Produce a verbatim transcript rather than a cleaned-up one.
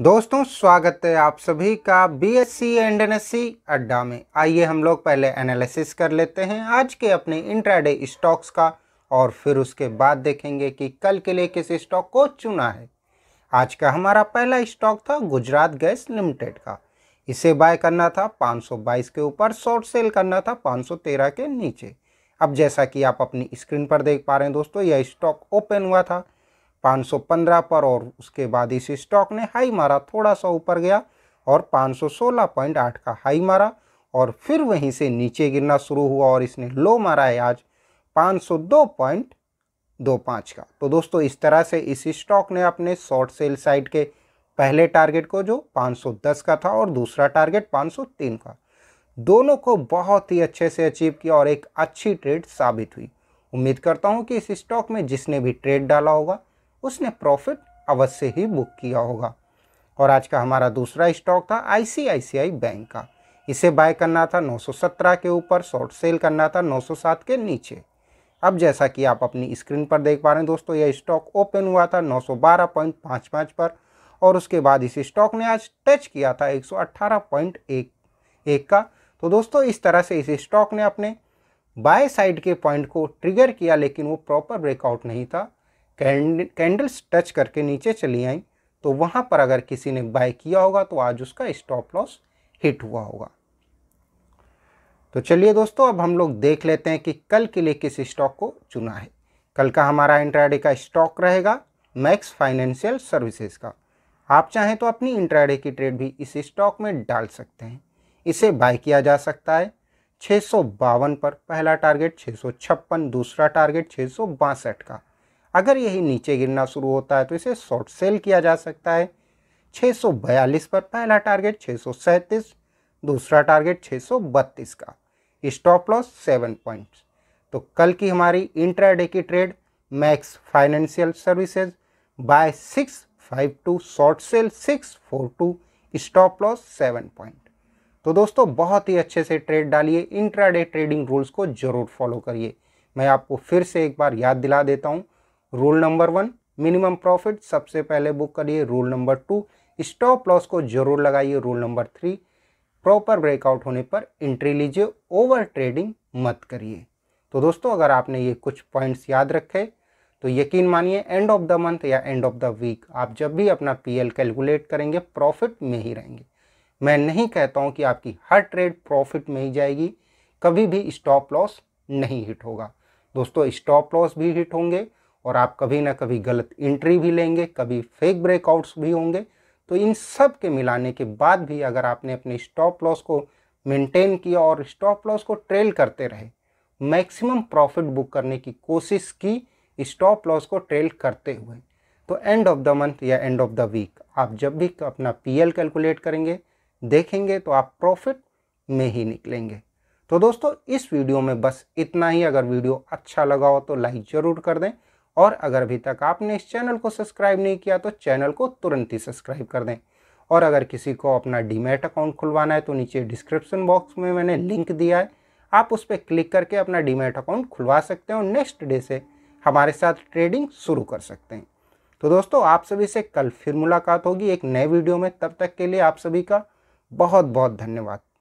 दोस्तों स्वागत है आप सभी का B S C and N S C अड्डा में। आइए हम लोग पहले एनालिसिस कर लेते हैं आज के अपने इंट्राडे स्टॉक्स का और फिर उसके बाद देखेंगे कि कल के लिए किस स्टॉक को चुना है। आज का हमारा पहला स्टॉक था गुजरात गैस लिमिटेड का। इसे बाय करना था पाँच सौ बाईस के ऊपर, शॉर्ट सेल करना था पाँच सौ तेरह के नीचे। अब जैसा कि आप अपनी स्क्रीन पर देख पा रहे हैं दोस्तों, यह स्टॉक ओपन हुआ था पाँच सौ पंद्रह पर और उसके बाद इस स्टॉक ने हाई मारा, थोड़ा सा ऊपर गया और पाँच सौ सोलह पॉइंट आठ का हाई मारा और फिर वहीं से नीचे गिरना शुरू हुआ और इसने लो मारा है आज पाँच सौ दो पॉइंट दो पाँच का। तो दोस्तों इस तरह से इस स्टॉक ने अपने शॉर्ट सेल साइड के पहले टारगेट को जो पाँच सौ दस का था और दूसरा टारगेट पाँच सौ तीन का, दोनों को बहुत ही अच्छे से अचीव किया और एक अच्छी ट्रेड साबित हुई। उम्मीद करता हूँ कि इस स्टॉक में जिसने भी ट्रेड डाला होगा उसने प्रॉफिट अवश्य ही बुक किया होगा। और आज का हमारा दूसरा स्टॉक था आईसीआईसीआई बैंक का। इसे बाय करना था नौ सौ सत्रह के ऊपर, शॉर्ट सेल करना था नौ सौ सात के नीचे। अब जैसा कि आप अपनी स्क्रीन पर देख पा रहे हैं दोस्तों, यह स्टॉक ओपन हुआ था नौ सौ बारह पॉइंट पाँच पाँच पर और उसके बाद इस स्टॉक ने आज टच किया था एक सौ अठारह पॉइंट एक एक का। तो दोस्तों इस तरह से इस स्टॉक ने अपने बाय साइड के पॉइंट को ट्रिगर किया, लेकिन वो प्रॉपर ब्रेकआउट नहीं था। कैंडल्स टच करके नीचे चली आई, तो वहाँ पर अगर किसी ने बाय किया होगा तो आज उसका स्टॉप लॉस हिट हुआ होगा। तो चलिए दोस्तों, अब हम लोग देख लेते हैं कि कल के लिए किस स्टॉक को चुना है। कल का हमारा इंट्राडे का स्टॉक रहेगा मैक्स फाइनेंशियल सर्विसेज का। आप चाहें तो अपनी इंट्राडे की ट्रेड भी इस स्टॉक में डाल सकते हैं। इसे बाय किया जा सकता है छः सौ बावन पर, पहला टारगेट छः सौ छप्पन, दूसरा टारगेट छः सौ बासठ का। अगर यही नीचे गिरना शुरू होता है तो इसे शॉर्ट सेल किया जा सकता है छः सौ बयालीस पर, पहला टारगेट छः सौ सैंतीस, दूसरा टारगेट छः सौ बत्तीस का, स्टॉप लॉस सेवन पॉइंट्स। तो कल की हमारी इंट्राडे की trade Max Financial Services buy six five two, short sell six four two, stop loss seven point. तो दोस्तों बहुत ही अच्छे से ट्रेड डालिए, इंट्राडे ट्रेडिंग रूल्स को जरूर फॉलो करिए। मैं आपको फिर से एक बार याद दिला देता हूँ, rule number one minimum profit सबसे पहले बुक करिए, rule number two stop loss को जरूर लगाइए, rule number three proper breakout होने पर एंट्री लीजिए, ओवर ट्रेडिंग मत करिए। तो दोस्तों अगर आपने ये कुछ पॉइंट्स याद रखे तो यकीन मानिए एंड ऑफ द मंथ या एंड ऑफ द वीक आप जब भी अपना पीएल कैलकुलेट करेंगे प्रॉफिट में ही रहेंगे। मैं नहीं कहता हूँ कि आपकी हर ट्रेड प्रॉफिट में ही जाएगी, कभी भी स्टॉप लॉस नहीं हिट होगा दोस्तों, स्टॉप लॉस भी हिट होंगे और आप कभी ना कभी गलत एंट्री भी लेंगे, कभी फेक ब्रेकआउट्स भी होंगे। तो इन सब के मिलाने के बाद भी अगर आपने अपने स्टॉप लॉस को मेंटेन किया और स्टॉप लॉस को ट्रेल करते रहे, मैक्सिमम प्रॉफिट बुक करने की कोशिश की स्टॉप लॉस को ट्रेल करते हुए, तो एंड ऑफ द मंथ या एंड ऑफ द वीक आप जब भी अपना पीएल कैलकुलेट करेंगे देखेंगे तो आप प्रॉफिट में ही निकलेंगे। तो दोस्तों इस वीडियो में बस इतना ही। अगर वीडियो अच्छा लगा हो तो लाइक ज़रूर कर दें और अगर अभी तक आपने इस चैनल को सब्सक्राइब नहीं किया तो चैनल को तुरंत ही सब्सक्राइब कर दें। और अगर किसी को अपना डीमैट अकाउंट खुलवाना है तो नीचे डिस्क्रिप्शन बॉक्स में मैंने लिंक दिया है, आप उस पर क्लिक करके अपना डीमैट अकाउंट खुलवा सकते हैं और नेक्स्ट डे से हमारे साथ ट्रेडिंग शुरू कर सकते हैं। तो दोस्तों आप सभी से कल फिर मुलाकात होगी एक नए वीडियो में, तब तक के लिए आप सभी का बहुत बहुत धन्यवाद।